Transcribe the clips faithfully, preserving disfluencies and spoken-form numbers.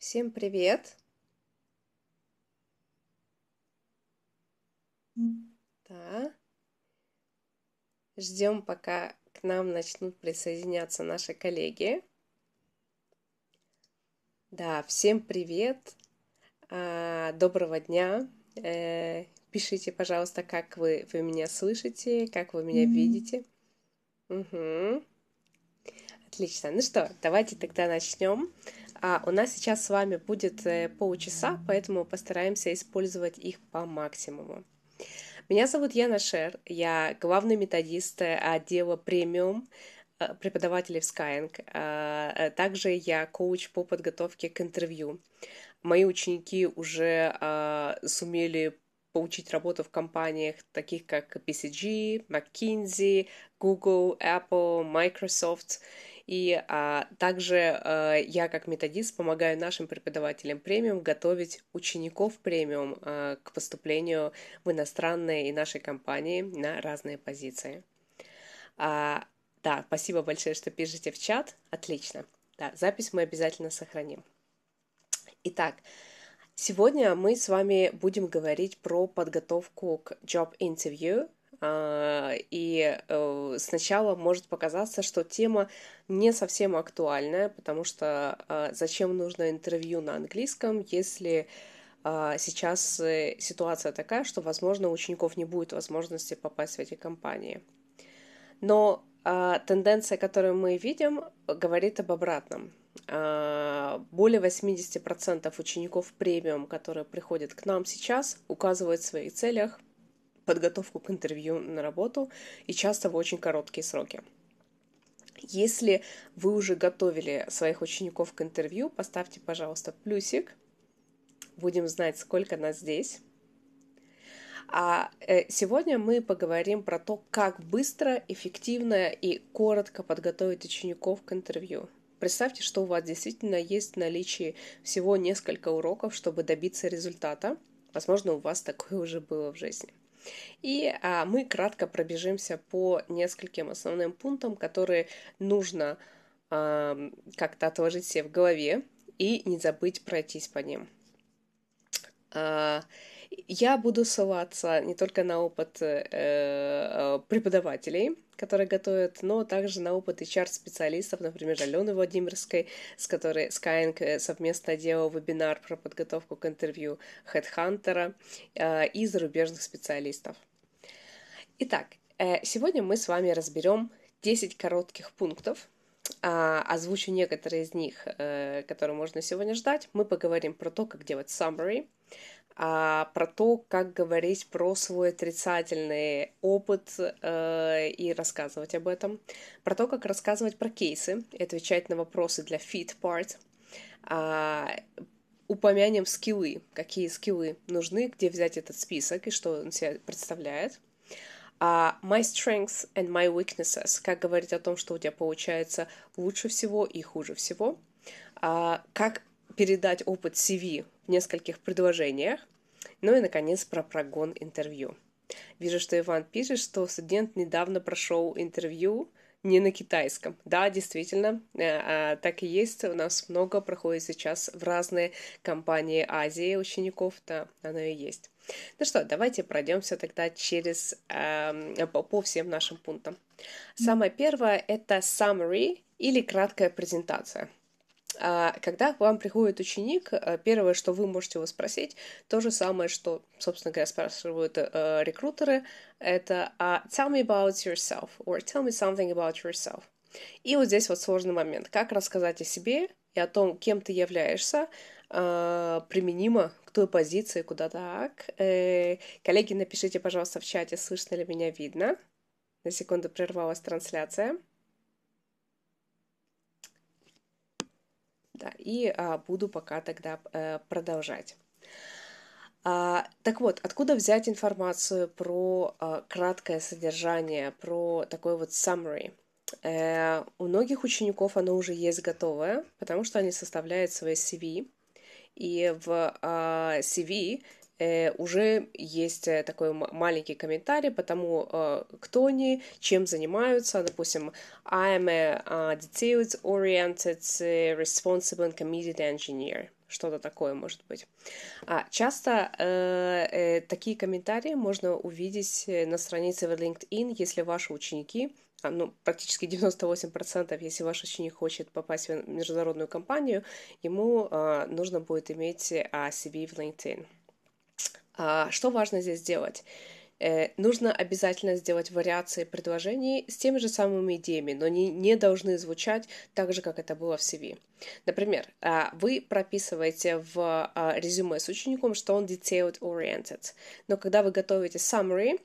Всем привет. Да. Ждем, пока к нам начнут присоединяться наши коллеги. Да, всем привет. Доброго дня. Пишите, пожалуйста, как вы, вы меня слышите, как вы меня mm-hmm. видите. Угу. Отлично. Ну что, давайте тогда начнем. А у нас сейчас с вами будет полчаса, поэтому постараемся использовать их по максимуму. Меня зовут Яна Шер, я главный методист отдела премиум, преподавателей в Skyeng. Также я коуч по подготовке к интервью. Мои ученики уже сумели получить работу в компаниях, таких как би си джи, McKinsey, Google, Apple, Microsoft. И а, также а, я как методист помогаю нашим преподавателям премиум готовить учеников премиум а, к поступлению в иностранные и наши компании на разные позиции. А, да, спасибо большое, что пишете в чат. Отлично. Да, запись мы обязательно сохраним. Итак, сегодня мы с вами будем говорить про подготовку к job interview. И сначала может показаться, что тема не совсем актуальная, потому что зачем нужно интервью на английском, если сейчас ситуация такая, что, возможно, у учеников не будет возможности попасть в эти компании. Но тенденция, которую мы видим, говорит об обратном. Более восемьдесят процентов учеников премиум, которые приходят к нам сейчас, указывают в своих целях подготовку к интервью на работу, и часто в очень короткие сроки. Если вы уже готовили своих учеников к интервью, поставьте, пожалуйста, плюсик. Будем знать, сколько нас здесь. А сегодня мы поговорим про то, как быстро, эффективно и коротко подготовить учеников к интервью. Представьте, что у вас действительно есть в наличии всего несколько уроков, чтобы добиться результата. Возможно, у вас такое уже было в жизни. И а, мы кратко пробежимся по нескольким основным пунктам, которые нужно а, как-то отложить себе в голове и не забыть пройтись по ним. А, я буду ссылаться не только на опыт э, преподавателей, которые готовят, но также на опыт эйч ар-специалистов, например, Алены Владимирской, с которой Skyeng совместно делал вебинар про подготовку к интервью, Headhunter э, и зарубежных специалистов. Итак, э, сегодня мы с вами разберем десять коротких пунктов. Озвучу некоторые из них, которые можно сегодня ждать. Мы поговорим про то, как делать summary, про то, как говорить про свой отрицательный опыт и рассказывать об этом, про то, как рассказывать про кейсы и отвечать на вопросы для fit part. Упомянем скиллы, какие скиллы нужны, где взять этот список и что он себе представляет. Uh, my strengths and my weaknesses. Как говорить о том, что у тебя получается лучше всего и хуже всего. Uh, как передать опыт си ви в нескольких предложениях. Ну и, наконец, про прогон интервью. Вижу, что Иван пишет, что студент недавно прошел интервью не на китайском. Да, действительно, uh, так и есть. У нас много проходит сейчас в разные компании Азии учеников. Да, оно и есть. Ну что, давайте пройдемся тогда через, э, по, по всем нашим пунктам. Самое первое – это summary или краткая презентация. Э, когда к вам приходит ученик, первое, что вы можете его спросить, то же самое, что, собственно говоря, спрашивают э, рекрутеры, это «Tell me about yourself» or «Tell me something about yourself». И вот здесь вот сложный момент. Как рассказать о себе и о том, кем ты являешься, э, применимо к той позиции, куда так. Э, коллеги, напишите, пожалуйста, в чате, слышно ли меня, видно. На секунду прервалась трансляция. Да, и а, буду пока тогда э, продолжать. А, так вот, откуда взять информацию про а, краткое содержание, про такой вот summary? Э, у многих учеников оно уже есть готовое, потому что они составляют свои си ви. И в э, си ви э, уже есть такой маленький комментарий по тому, э, кто они, чем занимаются. Допустим, I am a uh, details-oriented, responsible and committed engineer. что-то такое может быть. А, часто э, э, такие комментарии можно увидеть на странице в LinkedIn, если ваши ученики, а, ну, практически девяносто восемь процентов, если ваш ученик хочет попасть в международную компанию, ему э, нужно будет иметь си ви в LinkedIn. А, что важно здесь делать? Нужно обязательно сделать вариации предложений с теми же самыми идеями, но они не должны звучать так же, как это было в си ви. Например, вы прописываете в резюме с учеником, что он detailed-oriented, но когда вы готовите summary,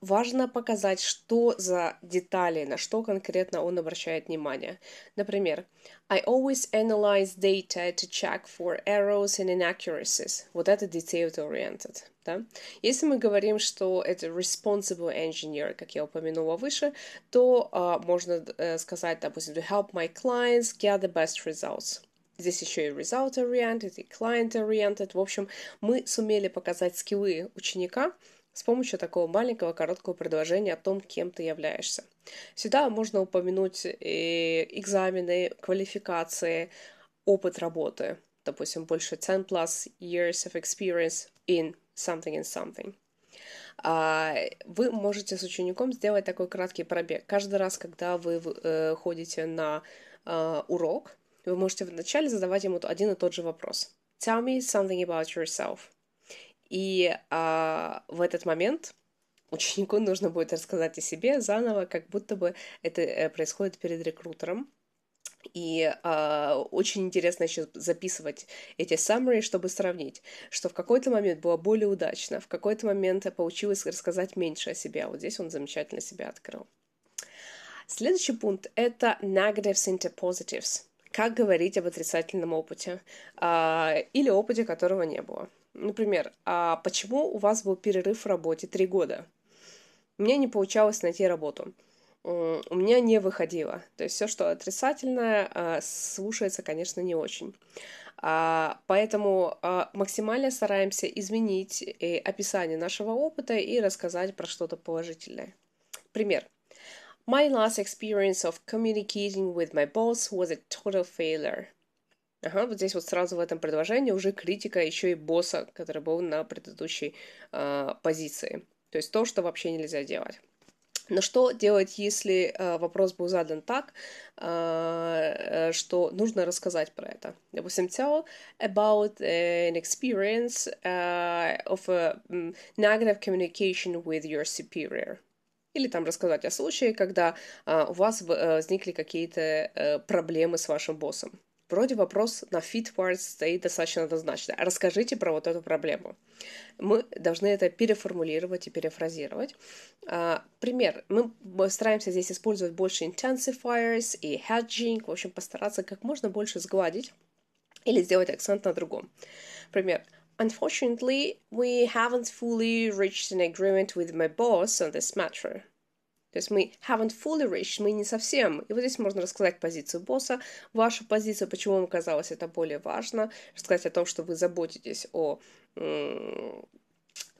важно показать, что за детали, на что конкретно он обращает внимание. Например, I always analyze data to check for errors and inaccuracies. Вот это detailed-oriented. Да? Если мы говорим, что это responsible engineer, как я упомянула выше, то uh, можно uh, сказать, допустим, to help my clients get the best results. Здесь еще и result-oriented, и client-oriented. В общем, мы сумели показать скиллы ученика с помощью такого маленького короткого предложения о том, кем ты являешься. Сюда можно упомянуть и экзамены, квалификации, опыт работы. Допустим, больше ten plus years of experience in something and something. Вы можете с учеником сделать такой краткий пробег. Каждый раз, когда вы ходите на урок, вы можете вначале задавать ему один и тот же вопрос. Tell me something about yourself. И а, в этот момент ученику нужно будет рассказать о себе заново, как будто бы это происходит перед рекрутером. И а, очень интересно еще записывать эти summary, чтобы сравнить, что в какой-то момент было более удачно, в какой-то момент получилось рассказать меньше о себе. А вот здесь он замечательно себя открыл. Следующий пункт – это negatives into positives. Как говорить об отрицательном опыте а, или опыте, которого не было. Например, а почему у вас был перерыв в работе три года? У меня не получалось найти работу. У меня не выходило. То есть все, что отрицательное, слушается, конечно, не очень. Поэтому максимально стараемся изменить описание нашего опыта и рассказать про что-то положительное. Пример. My last experience of communicating with my boss was a total failure. Ага, вот здесь вот сразу в этом предложении уже критика еще и босса, который был на предыдущей э, позиции. То есть то, что вообще нельзя делать. Но что делать, если э, вопрос был задан так, э, что нужно рассказать про это? Допустим, tell about an experience uh, of a negative communication with your superior. Или там рассказать о случае, когда э, у вас возникли какие-то э, проблемы с вашим боссом. Вроде вопрос на fit words стоит достаточно однозначно. Расскажите про вот эту проблему. Мы должны это переформулировать и перефразировать. А, пример. Мы стараемся здесь использовать больше intensifiers и hedging. В общем, постараться как можно больше сгладить или сделать акцент на другом. Пример. Unfortunately, we haven't fully reached an agreement with my boss on this matter. То есть мы haven't fully reached, мы не совсем. И вот здесь можно рассказать позицию босса, вашу позицию, почему вам казалось это более важно, рассказать о том, что вы заботитесь о м-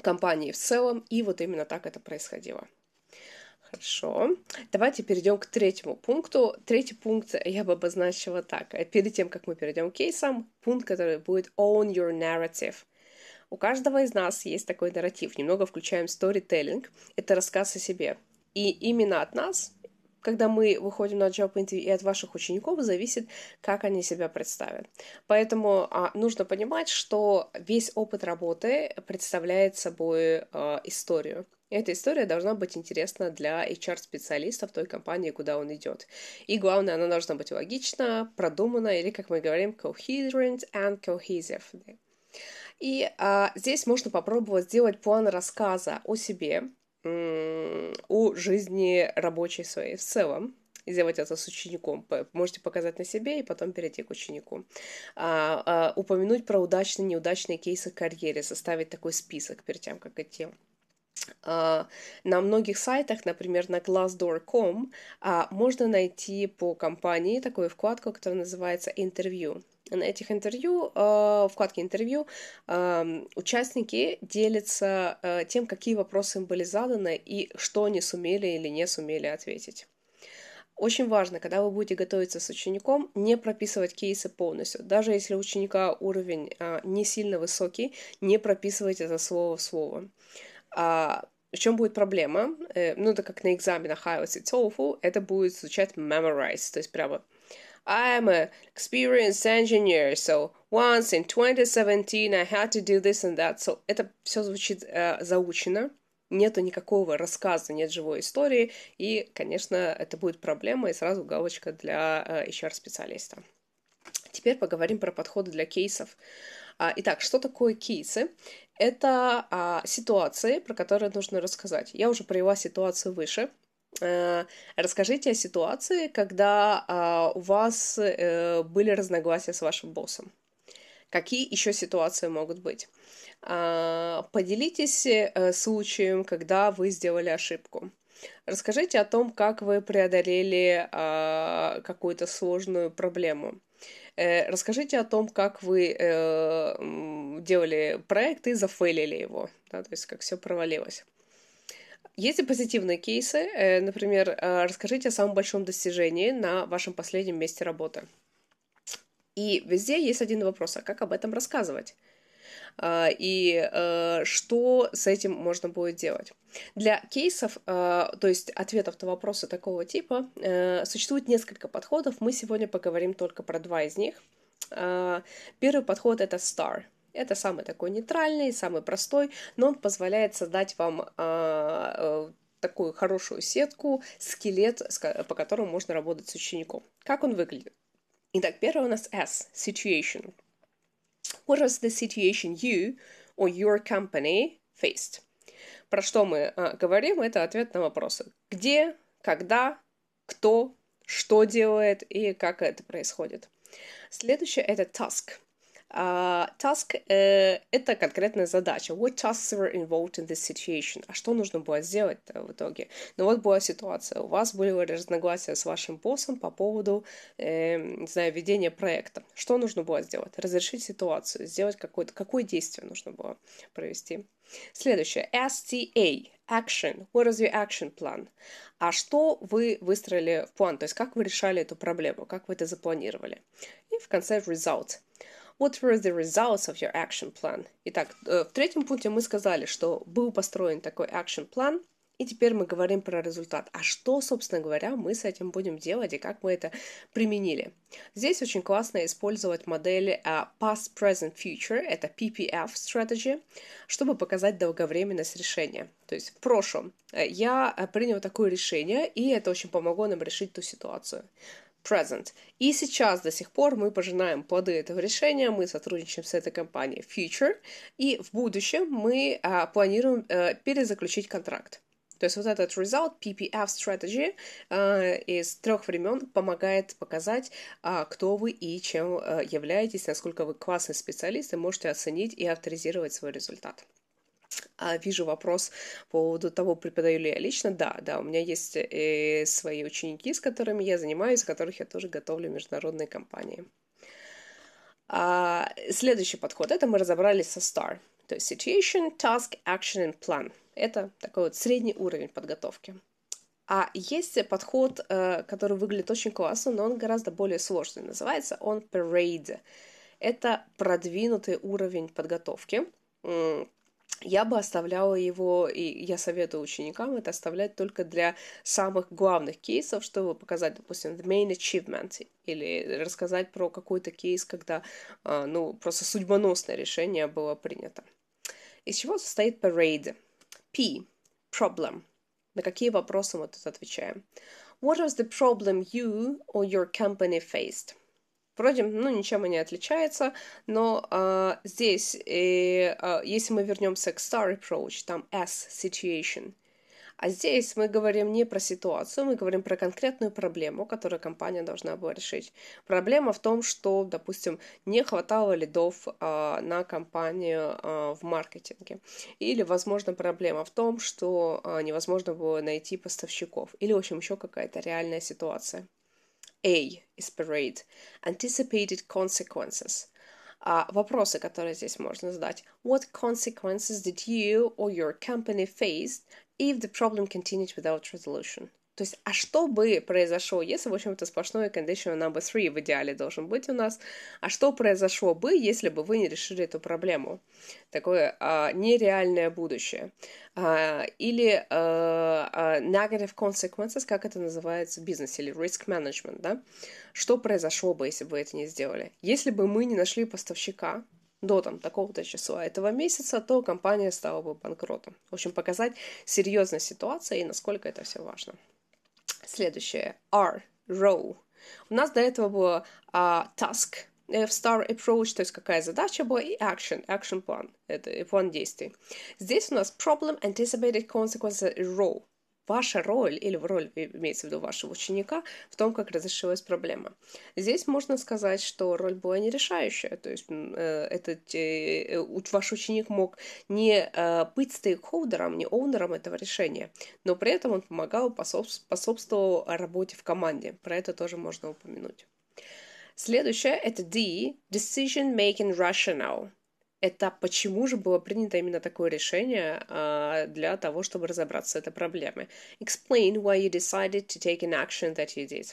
компании в целом, и вот именно так это происходило. Хорошо. Давайте перейдем к третьему пункту. Третий пункт я бы обозначила так. Перед тем, как мы перейдем к кейсам, пункт, который будет own your narrative. У каждого из нас есть такой нарратив. Немного включаем storytelling. Это рассказ о себе. И именно от нас, когда мы выходим на job interview, и от ваших учеников зависит, как они себя представят. Поэтому а, нужно понимать, что весь опыт работы представляет собой а, историю. И эта история должна быть интересна для эйч ар-специалистов той компании, куда он идет. И главное, она должна быть логична, продумана, или, как мы говорим, coherent and cohesive. И а, здесь можно попробовать сделать план рассказа о себе, о жизни рабочей своей в целом, сделать это с учеником. Можете показать на себе и потом перейти к ученику. А, а, упомянуть про удачные, неудачные кейсы в карьере, составить такой список перед тем, как идти. А, на многих сайтах, например, на glassdoor dot com, а, можно найти по компании такую вкладку, которая называется «Интервью». На этих интервью, э, вкладке интервью, э, участники делятся э, тем, какие вопросы им были заданы и что они сумели или не сумели ответить. Очень важно, когда вы будете готовиться с учеником, не прописывать кейсы полностью. Даже если у ученика уровень а, не сильно высокий, не прописывайте это слово в слово. А, в чем будет проблема? Э, ну, так как на экзаменах ай и элтс и TOEFL, это будет звучать memorize, то есть прямо I'm an experienced engineer, so once in twenty seventeen I had to do this and that. So это все звучит э, заучено. Нету никакого рассказа, нет живой истории, и, конечно, это будет проблема, и сразу галочка для эйч ар-специалиста. Теперь поговорим про подходы для кейсов. Итак, что такое кейсы? Это ситуации, про которые нужно рассказать. Я уже привела ситуацию выше. Расскажите о ситуации, когда у вас были разногласия с вашим боссом. Какие еще ситуации могут быть? Поделитесь случаем, когда вы сделали ошибку. Расскажите о том, как вы преодолели какую-то сложную проблему. Расскажите о том, как вы делали проект и зафейлили его, да, то есть как все провалилось. Есть и позитивные кейсы. Например, расскажите о самом большом достижении на вашем последнем месте работы. И везде есть один вопрос, а как об этом рассказывать? И что с этим можно будет делать? Для кейсов, то есть ответов на вопросы такого типа, существует несколько подходов. Мы сегодня поговорим только про два из них. Первый подход — это стар. Это самый такой нейтральный, самый простой, но он позволяет создать вам такую хорошую сетку, скелет, по которому можно работать с учеником. Как он выглядит? Итак, первое у нас S – situation. What was the situation you or your company faced? Про что мы а, говорим, это ответ на вопросы. Где, когда, кто, что делает и как это происходит. Следующее – это task. Uh, task uh, – это конкретная задача. What tasks were involved in this situation? А что нужно было сделать в итоге? Ну вот была ситуация. У вас были разногласия с вашим боссом по поводу, э, не знаю, ведения проекта. Что нужно было сделать? Разрешить ситуацию, сделать какое-то, какое действие нужно было провести. Следующее. эс ти эй. Action. What is your action plan? А что вы выстроили в план? То есть как вы решали эту проблему? Как вы это запланировали? И в конце result. What were the results of your action plan? Итак, в третьем пункте мы сказали, что был построен такой action plan, и теперь мы говорим про результат. А что, собственно говоря, мы с этим будем делать и как мы это применили? Здесь очень классно использовать модель Past, Present, Future, это пи пи эф strategy, чтобы показать долговременность решения. То есть в прошлом я принял такое решение, и это очень помогло нам решить ту ситуацию. Present. И сейчас до сих пор мы пожинаем плоды этого решения, мы сотрудничаем с этой компанией Future, и в будущем мы а, планируем а, перезаключить контракт. То есть вот этот result, пи пи эф strategy а, из трех времен помогает показать, а, кто вы и чем а, являетесь, насколько вы классный специалист, и можете оценить и авторизировать свой результат. Вижу вопрос по поводу того, преподаю ли я лично. Да, да, у меня есть свои ученики, с которыми я занимаюсь, с которых я тоже готовлю международные компании. Следующий подход. Это мы разобрались со стар. То есть situation, task, action and plan. Это такой вот средний уровень подготовки. А есть подход, который выглядит очень классно, но он гораздо более сложный. Называется он Parade. Это продвинутый уровень подготовки. Я бы оставляла его, и я советую ученикам это оставлять только для самых главных кейсов, чтобы показать, допустим, the main achievement, или рассказать про какой-то кейс, когда, ну, просто судьбоносное решение было принято. Из чего состоит parade? P. Problem. На какие вопросы мы тут отвечаем? What was the problem you or your company faced? Вроде, ну, ничем они отличаются, но э, здесь, э, э, если мы вернемся к star approach, там S, situation, а здесь мы говорим не про ситуацию, мы говорим про конкретную проблему, которую компания должна была решить. Проблема в том, что, допустим, не хватало лидов э, на компанию э, в маркетинге. Или, возможно, проблема в том, что э, невозможно было найти поставщиков. Или, в общем, еще какая-то реальная ситуация. A is parade. Anticipated consequences. Uh, вопросы, которые здесь можно задать. What consequences did you or your company face if the problem continued without resolution? То есть, а что бы произошло, если, в общем-то, сплошной condition number three в идеале должен быть у нас, а что произошло бы, если бы вы не решили эту проблему? Такое а, нереальное будущее. А, или а, а, negative consequences, как это называется в бизнесе, или risk management, да? Что произошло бы, если бы вы это не сделали? Если бы мы не нашли поставщика до там, такого-то числа этого месяца, то компания стала бы банкротом. В общем, показать серьезность ситуации и насколько это все важно. Следующее. R. Row. У нас до этого было uh, task в STAR approach, то есть какая задача была, и action, action plan, это план действий. Здесь у нас problem, anticipated consequences, row. Ваша роль, или роль, имеется в виду вашего ученика, в том, как разрешилась проблема. Здесь можно сказать, что роль была нерешающая, то есть э, этот, э, ваш ученик мог не э, быть стейкхолдером, не оунером этого решения, но при этом он помогал, способствовал работе в команде. Про это тоже можно упомянуть. Следующее – это D, Decision Making Rationale. Это почему же было принято именно такое решение а, для того, чтобы разобраться с этой проблемой. Explain why you decided to take an action that you did.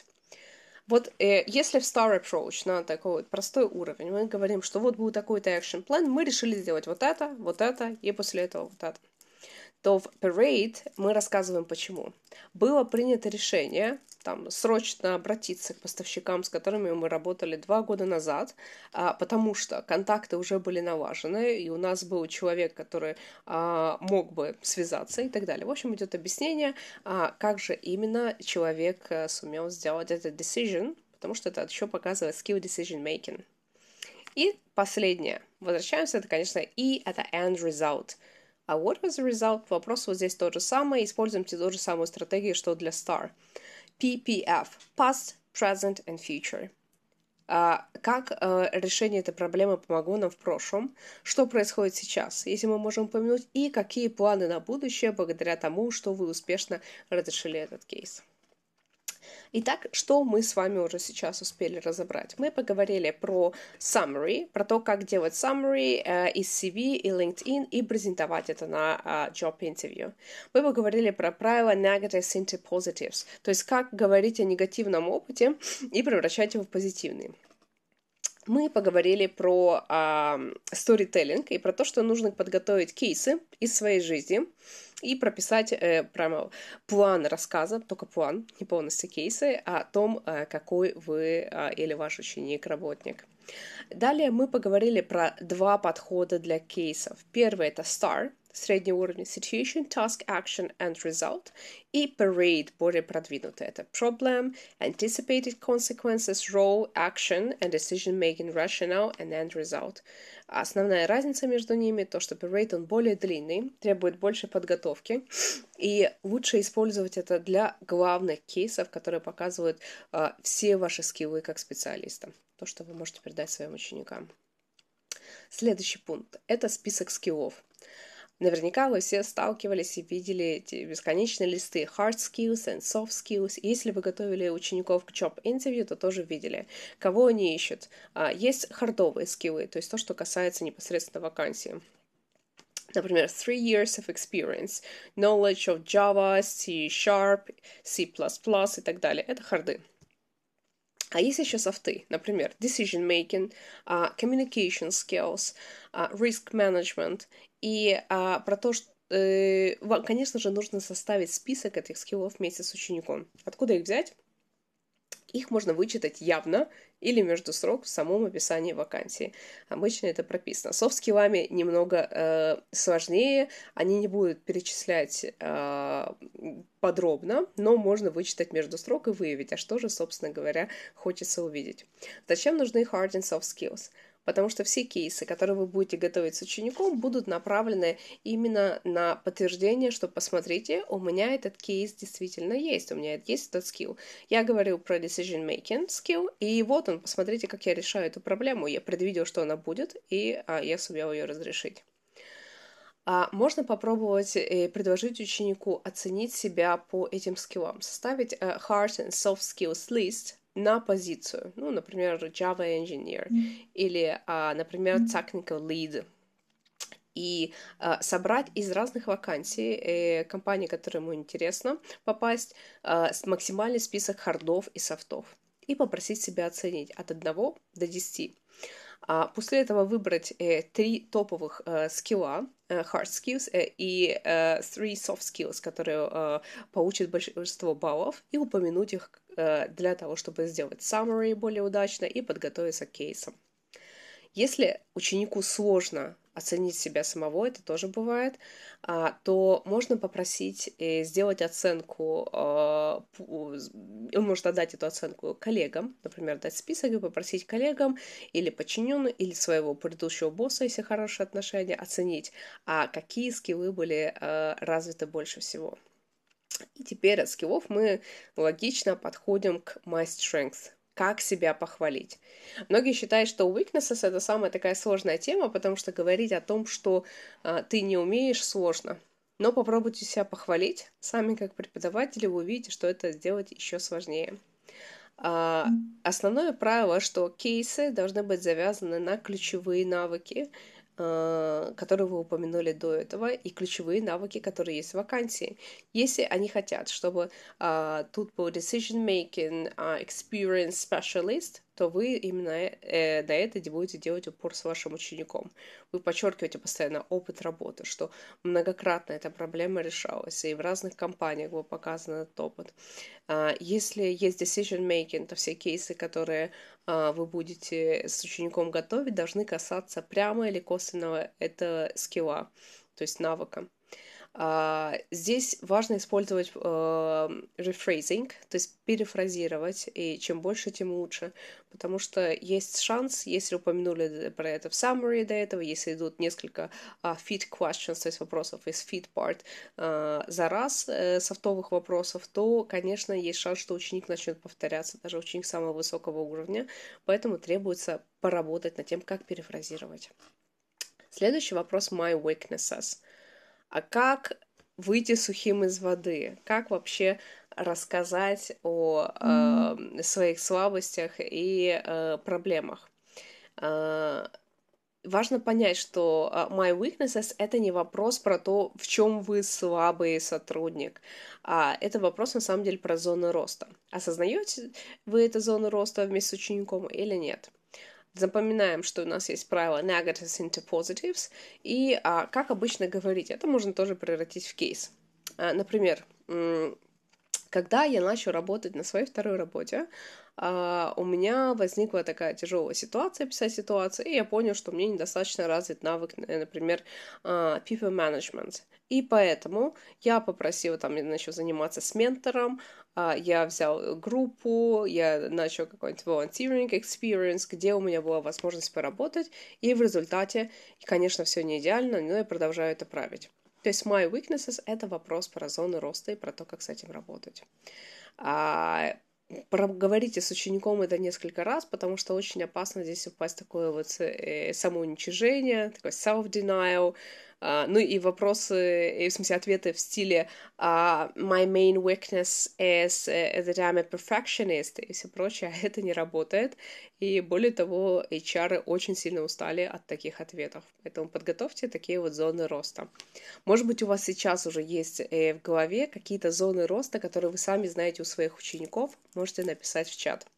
Вот э, если в STAR approach на такой вот простой уровень мы говорим, что вот был такой-то action plan, мы решили сделать вот это, вот это и после этого вот это, то в Parade мы рассказываем почему. Было принято решение там, срочно обратиться к поставщикам, с которыми мы работали два года назад, а, потому что контакты уже были налажены, и у нас был человек, который а, мог бы связаться и так далее. В общем, идет объяснение, а, как же именно человек а, сумел сделать этот decision, потому что это еще показывает skill decision making. И последнее. Возвращаемся, это, конечно, E, это end result. А what was the result? Вопрос вот здесь тот же самый. Используем ту же самую стратегию, что для STAR. пи пи эф. Past, Present and Future. А, как а, решение этой проблемы помогло нам в прошлом? Что происходит сейчас? Если мы можем упомянуть. И какие планы на будущее благодаря тому, что вы успешно разрешили этот кейс. Итак, что мы с вами уже сейчас успели разобрать? Мы поговорили про summary, про то, как делать summary э, из си ви и LinkedIn и презентовать это на э, job interview. Мы поговорили про правила negatives into positives, то есть как говорить о негативном опыте и превращать его в позитивный. Мы поговорили про э, storytelling и про то, что нужно подготовить кейсы из своей жизни и прописать э, прямо план рассказа, только план, не полностью кейсы, о том, э, какой вы э, или ваш ученик-работник. Далее мы поговорили про два подхода для кейсов. Первый — это STAR, средний уровень, Situation, Task, Action and Result, и Parade, более продвинутый. Это Problem, Anticipated Consequences, Role, Action and Decision Making Rationale and End Result. Основная разница между ними то, что Parade он более длинный, требует больше подготовки, и лучше использовать это для главных кейсов, которые показывают э, все ваши скиллы как специалиста, то, что вы можете передать своим ученикам. Следующий пункт – это список скиллов. Наверняка вы все сталкивались и видели эти бесконечные листы hard skills and soft skills. Если вы готовили учеников к job interview, то тоже видели, кого они ищут. Есть хардовые скиллы, то есть то, что касается непосредственно вакансии. Например, three years of experience, knowledge of Java, C Sharp, C++ и так далее. Это харды. А есть еще софты, например, decision making, uh, communication skills, uh, risk management. И а, про то, что, э, вам, конечно же, нужно составить список этих скиллов вместе с учеником. Откуда их взять? Их можно вычитать явно или между строк в самом описании вакансии. Обычно это прописано. Софт-скиллами немного э, сложнее. Они не будут перечислять э, подробно, но можно вычитать между строк и выявить, а что же, собственно говоря, хочется увидеть. Зачем нужны hard and soft skills? Потому что все кейсы, которые вы будете готовить с учеником, будут направлены именно на подтверждение, что посмотрите, у меня этот кейс действительно есть, у меня есть этот скилл. Я говорил про decision-making скилл, и вот он, посмотрите, как я решаю эту проблему, я предвидел, что она будет, и а, я сумел ее разрешить. А, можно попробовать э, предложить ученику оценить себя по этим скиллам, составить э, hard and soft skills list, на позицию, ну, например, Java Engineer, mm-hmm. или, а, например, Technical Lead, и э, собрать из разных вакансий э, компаний, которым ему интересно попасть, э, максимальный список хардов и софтов и попросить себя оценить от одного до десяти. А после этого выбрать э, три топовых э, скилла, э, hard skills э, и э, three soft skills, которые э, получат большинство баллов, и упомянуть их э, для того, чтобы сделать summary более удачно и подготовиться к кейсам. Если ученику сложно оценить себя самого, это тоже бывает, то можно попросить сделать оценку, он может отдать эту оценку коллегам, например, дать список и попросить коллегам или подчиненным, или своего предыдущего босса, если хорошие отношения, оценить, а какие скиллы были развиты больше всего. И теперь от скиллов мы логично подходим к my strengths. Как себя похвалить. Многие считают, что weaknesses — это самая такая сложная тема, потому что говорить о том, что э, ты не умеешь, сложно. Но попробуйте себя похвалить. Сами как преподаватели вы увидите, что это сделать еще сложнее. Э, основное правило, что кейсы должны быть завязаны на ключевые навыки, э, которые вы упомянули до этого, и ключевые навыки, которые есть в вакансии. Если они хотят, чтобы uh, тут был decision-making, uh, experience specialist, то вы именно э, на это будете делать упор с вашим учеником. Вы подчеркиваете постоянно опыт работы, что многократно эта проблема решалась, и в разных компаниях был показан этот опыт. Uh, если есть decision-making, то все кейсы, которые uh, вы будете с учеником готовить, должны касаться прямо или косвенного этого скилла, то есть навыка. Uh, здесь важно использовать uh, rephrasing, то есть перефразировать, и чем больше, тем лучше, потому что есть шанс, если упомянули про это в summary до этого, если идут несколько uh, fit questions, то есть вопросов из fit part uh, за раз uh, софтовых вопросов, то, конечно, есть шанс, что ученик начнет повторяться, даже ученик самого высокого уровня, поэтому требуется поработать над тем, как перефразировать. Следующий вопрос my weaknesses. А как выйти сухим из воды? Как вообще рассказать о э, своих слабостях и э, проблемах? Э, важно понять, что my weaknesses — это не вопрос про то, в чем вы слабый сотрудник, а это вопрос на самом деле про зону роста. Осознаете вы эту зону роста вместе с учеником или нет? Запоминаем, что у нас есть правило negatives into positives, и а, как обычно говорить, это можно тоже превратить в кейс. А, например, когда я начала работать на своей второй работе, а, у меня возникла такая тяжелая ситуация, писать ситуация, и я понял, что мне недостаточно развит навык, например, people management. И поэтому я попросила там, я начала заниматься с ментором, я взял группу, я начал какой-нибудь volunteering experience, где у меня была возможность поработать, и в результате, конечно, все не идеально, но я продолжаю это править. То есть my weaknesses — это вопрос про зону роста и про то, как с этим работать. Проговорите с учеником это несколько раз, потому что очень опасно здесь упасть в такое вот самоуничижение, такое self-denial, Uh, ну и вопросы, в смысле ответы в стиле uh, «My main weakness is that I'm a perfectionist» и все прочее, это не работает. И более того, эйч ар очень сильно устали от таких ответов. Поэтому подготовьте такие вот зоны роста. Может быть, у вас сейчас уже есть в голове какие-то зоны роста, которые вы сами знаете у своих учеников, можете написать в чат.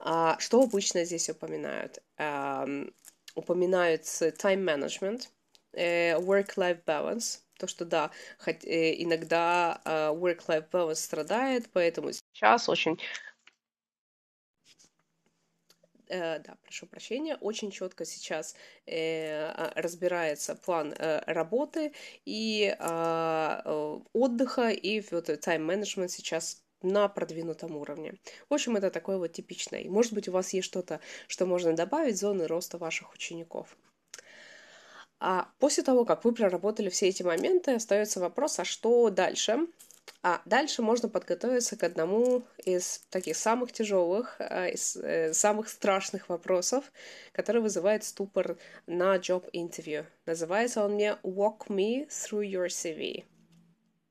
Uh, что обычно здесь упоминают? Uh, упоминаются time management, work-life balance, то, что, да, хоть, иногда work-life balance страдает, поэтому сейчас очень, да, прошу прощения, очень четко сейчас разбирается план работы и отдыха, и вот тайм-менеджмент сейчас на продвинутом уровне. В общем, это такое вот типичное. Может быть, у вас есть что-то, что можно добавить в зоны роста ваших учеников. А после того, как вы проработали все эти моменты, остается вопрос, а что дальше? А дальше можно подготовиться к одному из таких самых тяжелых, из самых страшных вопросов, который вызывает ступор на job interview. Называется он мне «Walk me through your си ви».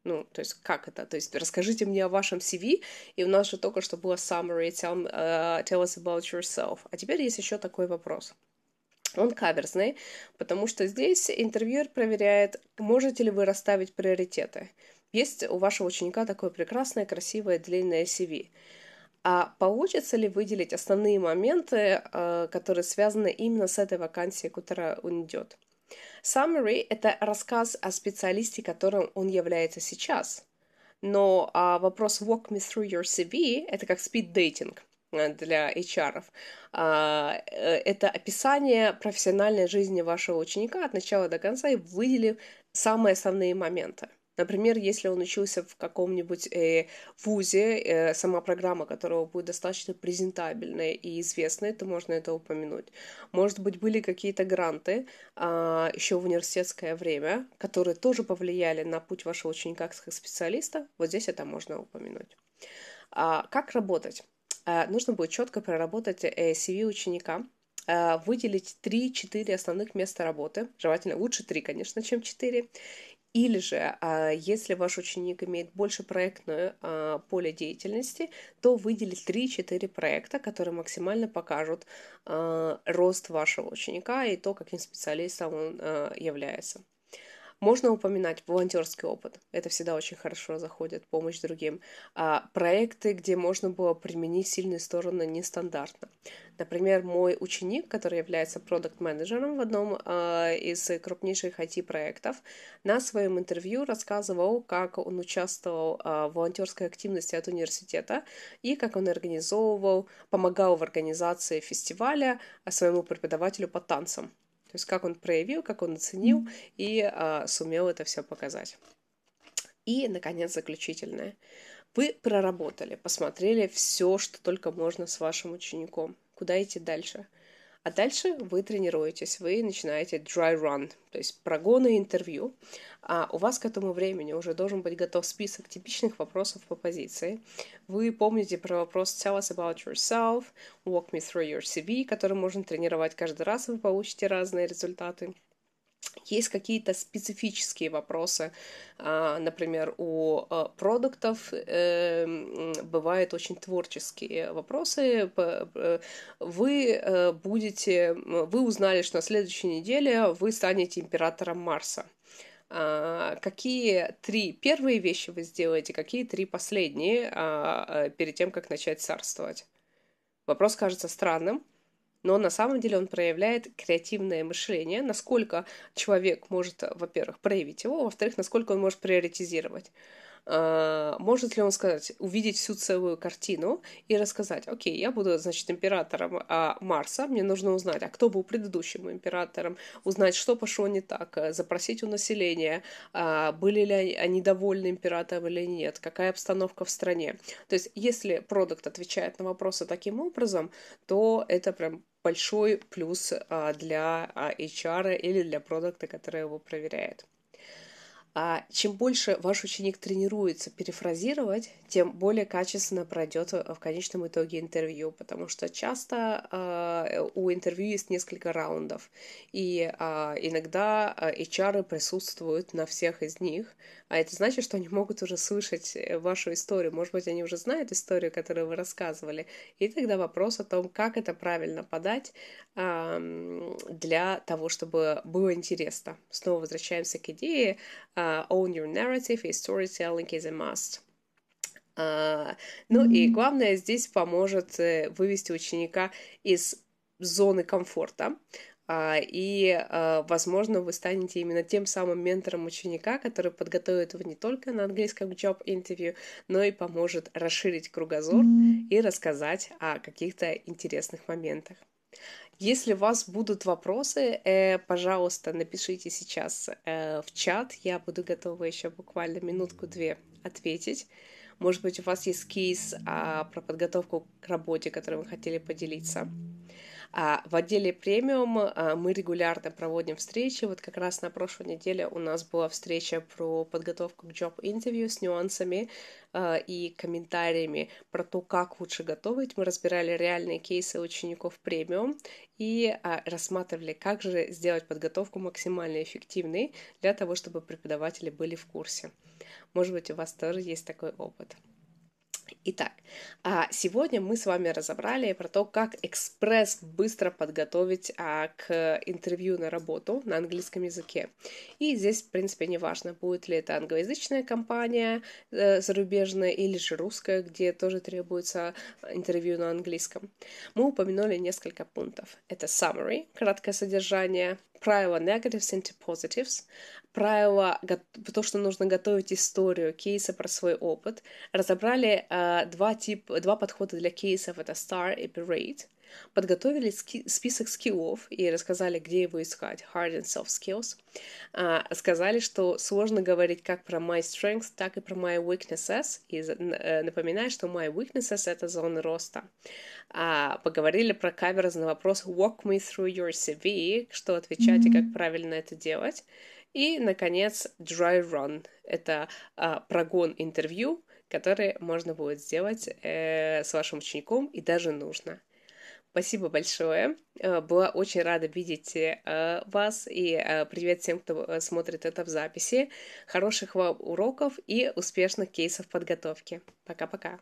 Ну, то есть, как это? То есть, расскажите мне о вашем си ви, и у нас же только что было summary, tell, uh, tell us about yourself. А теперь есть еще такой вопрос. он каверзный, потому что здесь интервьюер проверяет, можете ли вы расставить приоритеты. Есть у вашего ученика такое прекрасное, красивое, длинное си ви. А получится ли выделить основные моменты, которые связаны именно с этой вакансией, которая он идет? Summary – это рассказ о специалисте, которым он является сейчас. Но а, вопрос «walk me through your си ви» – это как спид-дейтинг для эйч ар. А, это описание профессиональной жизни вашего ученика от начала до конца, и выделив самые основные моменты. Например, если он учился в каком-нибудь э, вузе, э, сама программа которого будет достаточно презентабельной и известной, то можно это упомянуть. Может быть, были какие-то гранты э, еще в университетское время, которые тоже повлияли на путь вашего ученика как специалиста. Вот здесь это можно упомянуть. А, как работать? А, нужно будет четко проработать э, си ви ученика, э, выделить три-четыре основных места работы, желательно лучше три, конечно, чем четыре. Или же, если ваш ученик имеет больше проектное поле деятельности, то выделить три-четыре проекта, которые максимально покажут рост вашего ученика и то, каким специалистом он является. Можно упоминать волонтерский опыт. Это всегда очень хорошо заходит, помощь другим. Проекты, где можно было применить сильные стороны нестандартно. Например, мой ученик, который является продакт-менеджером в одном из крупнейших ай ти-проектов, на своем интервью рассказывал, как он участвовал в волонтерской активности от университета и как он организовывал, помогал в организации фестиваля своему преподавателю по танцам. То есть как он проявил, как он оценил и а, сумел это все показать. И, наконец, заключительное. Вы проработали, посмотрели все, что только можно с вашим учеником. Куда идти дальше? А дальше вы тренируетесь, вы начинаете dry run, то есть прогоны интервью. А у вас к этому времени уже должен быть готов список типичных вопросов по позиции. Вы помните про вопрос «Tell us about yourself», «Walk me through your си ви», который можно тренировать каждый раз, вы получите разные результаты. Есть какие-то специфические вопросы, например, у продуктов бывают очень творческие вопросы. Вы будете, вы узнали, что на следующей неделе вы станете императором Марса. Какие три первые вещи вы сделаете, какие три последние перед тем, как начать царствовать? Вопрос кажется странным. Но на самом деле он проявляет креативное мышление, насколько человек может, во-первых, проявить его, во-вторых, насколько он может приоритизировать. Может ли он сказать, увидеть всю целую картину и рассказать, окей, я буду, значит, императором Марса, мне нужно узнать, а кто был предыдущим императором, узнать, что пошло не так, запросить у населения, были ли они довольны императором или нет, какая обстановка в стране. То есть, если продукт отвечает на вопросы таким образом, то это прям большой плюс для эйч ар или для продукта, который его проверяет. А чем больше ваш ученик тренируется перефразировать, тем более качественно пройдет в конечном итоге интервью, потому что часто э, у интервью есть несколько раундов, и э, иногда эйч ар присутствуют на всех из них, а это значит, что они могут уже слышать вашу историю, может быть, они уже знают историю, которую вы рассказывали, и тогда вопрос о том, как это правильно подать э, для того, чтобы было интересно. Снова возвращаемся к идее, Uh, own your narrative и storytelling is a must. Uh, ну mm-hmm. И главное, здесь поможет вывести ученика из зоны комфорта. Uh, и, uh, возможно, вы станете именно тем самым ментором ученика, который подготовит его не только на английском job interview, но и поможет расширить кругозор mm-hmm. и рассказать о каких-то интересных моментах. Если у вас будут вопросы, э, пожалуйста, напишите сейчас э, в чат. Я буду готова еще буквально минутку-две ответить. Может быть, у вас есть кейс а, про подготовку к работе, которым вы хотели поделиться. А, в отделе премиум а, мы регулярно проводим встречи. Вот как раз на прошлой неделе у нас была встреча про подготовку к job-интервью с нюансами а, и комментариями про то, как лучше готовить. Мы разбирали реальные кейсы учеников премиум и а, рассматривали, как же сделать подготовку максимально эффективной для того, чтобы преподаватели были в курсе. Может быть, у вас тоже есть такой опыт. Итак, сегодня мы с вами разобрали про то, как экспресс быстро подготовить к интервью на работу на английском языке. И здесь, в принципе, не важно, будет ли это англоязычная компания зарубежная или же русская, где тоже требуется интервью на английском. Мы упомянули несколько пунктов. Это summary, краткое содержание, правила negatives into positives, правило, то, что нужно готовить историю кейса про свой опыт. Разобрали э, два, типа, два подхода для кейсов, это стар и Parade. Подготовили ски- список скиллов и рассказали, где его искать, hard and soft skills. А, сказали, что сложно говорить как про my strengths, так и про my weaknesses. И э, напоминаю, что my weaknesses — это зоны роста. А, поговорили про каверзный вопрос walk me through your си ви, что отвечать mm-hmm. и как правильно это делать. И, наконец, dry run — это а, прогон интервью, который можно будет сделать э, с вашим учеником, и даже нужно. Спасибо большое. Была очень рада видеть вас. И привет всем, кто смотрит это в записи. Хороших вам уроков и успешных кейсов подготовки. Пока-пока.